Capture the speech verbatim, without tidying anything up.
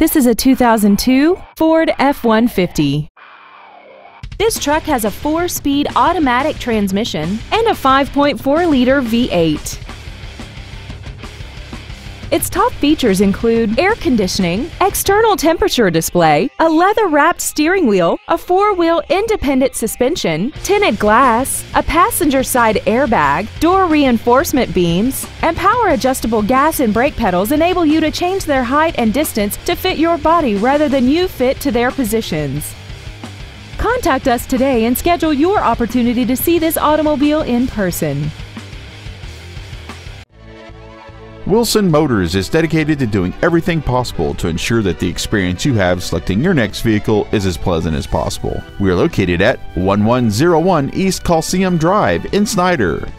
This is a two thousand two Ford F one fifty. This truck has a four-speed automatic transmission and a five point four liter V eight. Its top features include air conditioning, external temperature display, a leather-wrapped steering wheel, a four-wheel independent suspension, tinted glass, a passenger side airbag, door reinforcement beams, and power-adjustable gas and brake pedals enable you to change their height and distance to fit your body rather than you fit to their positions. Contact us today and schedule your opportunity to see this automobile in person. Wilson Motors is dedicated to doing everything possible to ensure that the experience you have selecting your next vehicle is as pleasant as possible. We are located at eleven oh one East Coliseum Drive in Snyder.